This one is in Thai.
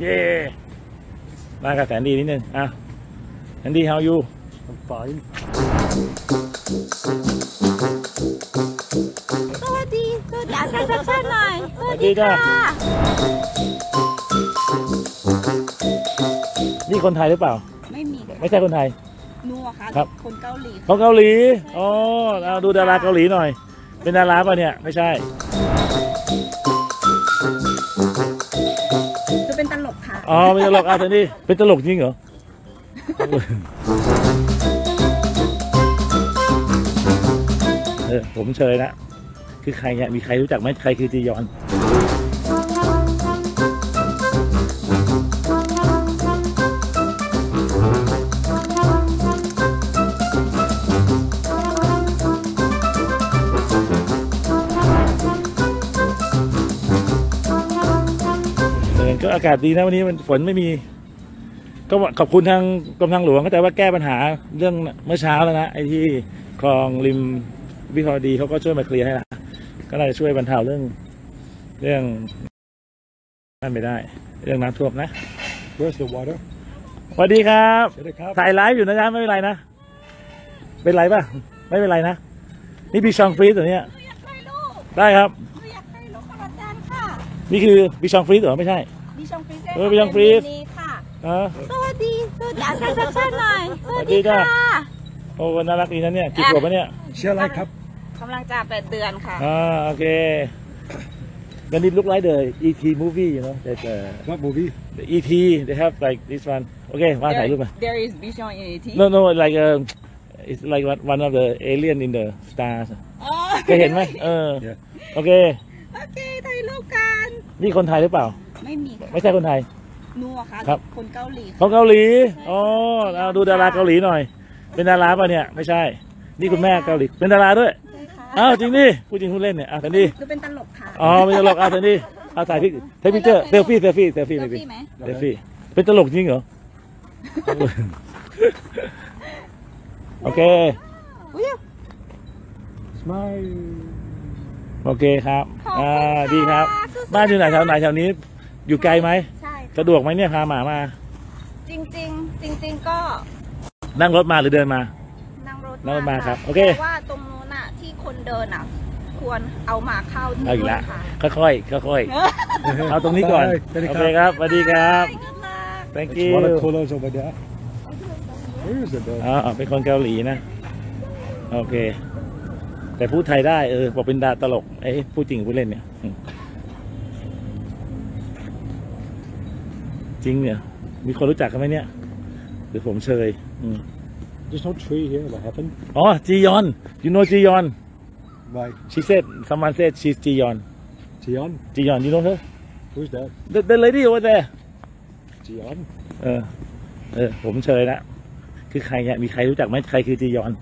เย่ร่างกายแสนดีนิดนึงอ่ะแสนดี how you I'm fine สวัสดีสวัสดีอาจารย์ชัดชัดหน่อยสวัสดีค่ะนี่คนไทยหรือเปล่าไม่มีไม่ใช่คนไทยนัวค่ะครับคนเกาหลีคนเกาหลีอ๋อเอาดูดาราเกาหลีหน่อยเป็นดาราป่ะเนี่ยไม่ใช่เป็นตลกค่ะอ๋อเป็นตลกอาจารย์นี่เป็นตลกจริงเหรอผมเชยนะคือใครเนี่ยมีใครรู้จักไหมใครคือจียอนก็อากาศดีนะวันนี้มันฝนไม่มีก็ขอบคุณทางกรมทางหลวงเข้าใจว่าแก้ปัญหาเรื่องเมื่อเช้าแล้วนะไอ้ที่คลองริมวิภาวดีเขาก็ช่วยมาเคลียร์ให้ละก็น่าจะช่วยบรรเทาเรื่องนั่นไม่ได้เรื่องน้ำท่วมนะ Where's the water สวัสดีครับถ่ายไลฟ์อยู่นะจ๊ะไม่เป็นไรนะเป็นไรป่ะไม่เป็นไรนะนี่บิชองฟรีสตัวเนี้ยได้ครับนี่คือบิชองฟรีสเหรอไม่ใช่บิชองฟรีสค่ะสวัสดีสวัสดีอาจารย์ชัดชัดหน่อยสวัสดีค่ะโอ้น่ารักดีนะเนี่ยกี่ขวบแล้วเนี่ยเชื่ออะไรครับกำลังจะ8 เดือนค่ะโอเควันนี้ลุกไลฟ์เดอ ET movie เนาะ What movie ET they have like this one โอเคมาถ่ายรูปมา There is Bichon in ET No no like it's like one of the alien in the stars เคยเห็นไหมโอเคโอเคถ่ายรูปกันนี่คนไทยหรือเปล่าไม่มีไม่ใช่คนไทยนัวค่ะครับคนเกาหลีคนเกาหลีอ๋อเอาดูดาราเกาหลีหน่อยเป็นดาราป่ะเนี่ยไม่ใช่นี่คุณแม่เกาหลีเป็นดาราด้วยอ้าวจริงดิพูดจริงพูดเล่นเนี่ยอ้าวแต่นี่เป็นตลกค่ะอ๋อเป็นตลกอ้าวแต่นี่อ้าวถ่ายพิกเทปพิเจอร์เซลฟี่ไม่เป็นเซลฟี่เป็นตลกจริงเหรอโอเคโอเคครับดีครับบ้านอยู่ไหนแถวนี้อยู่ไกลไหมใช่สะดวกไหมเนี่ยพาหมามาจริงก็นั่งรถมาหรือเดินมานั่งรถมาครับโอเคว่าตรงนู้นน่ะที่คนเดินอ่ะควรเอาหมาเข้าที่นี่ค่ะค่อยเอาตรงนี้ก่อนโอเคครับสวัสดีครับ thank you เป็นคนเกาหลีนะโอเคแต่พูดไทยได้บอกเป็นดาตลกไอ้พูดจริงพูดเล่นเนี่ยจริงเนี่ยมีคนรู้จักกันไหมเนี่ยหรือผมเชยThere's no tree here what happened อ๋อจียอน you know จียอน Why she said someone said she's จียอน จียอน you know her Who's that the lady over there จียอนผมเชยนะคือใครเนี่ยมีใครรู้จักไหมใครคือจียอน